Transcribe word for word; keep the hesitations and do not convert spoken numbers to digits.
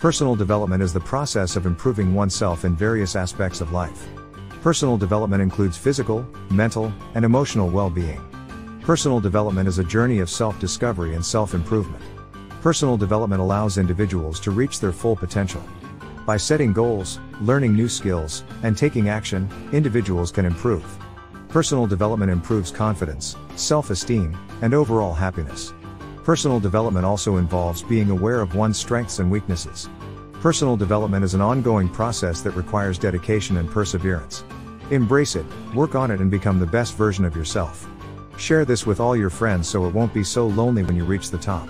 Personal development is the process of improving oneself in various aspects of life. Personal development includes physical, mental, and emotional well-being. Personal development is a journey of self-discovery and self-improvement. Personal development allows individuals to reach their full potential. By setting goals, learning new skills, and taking action, individuals can improve. Personal development improves confidence, self-esteem, and overall happiness. Personal development also involves being aware of one's strengths and weaknesses. Personal development is an ongoing process that requires dedication and perseverance. Embrace it, work on it, and become the best version of yourself. Share this with all your friends so it won't be so lonely when you reach the top.